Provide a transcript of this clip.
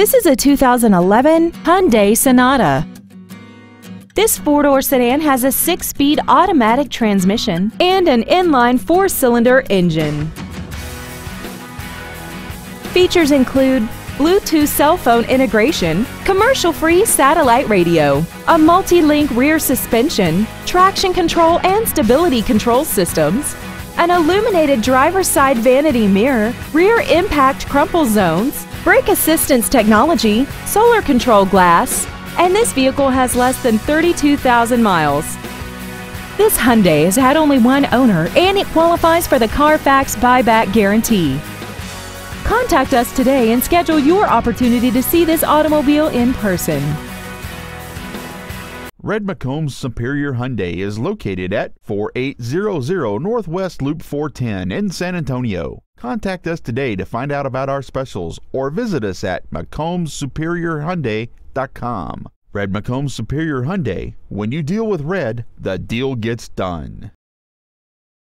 This is a 2011 Hyundai Sonata. This four-door sedan has a 6-speed automatic transmission and an inline 4-cylinder engine. Features include Bluetooth cell phone integration, commercial-free satellite radio, a multi-link rear suspension, traction control and stability control systems, an illuminated driver's side vanity mirror, rear impact crumple zones, brake assistance technology, solar control glass, and this vehicle has less than 32,000 miles. This Hyundai has had only one owner and it qualifies for the Carfax buyback guarantee. Contact us today and schedule your opportunity to see this automobile in person. Red McCombs Superior Hyundai is located at 4800 Northwest Loop 410 in San Antonio. Contact us today to find out about our specials or visit us at McCombsSuperiorHyundai.com. Red McCombs Superior Hyundai. When you deal with red, the deal gets done.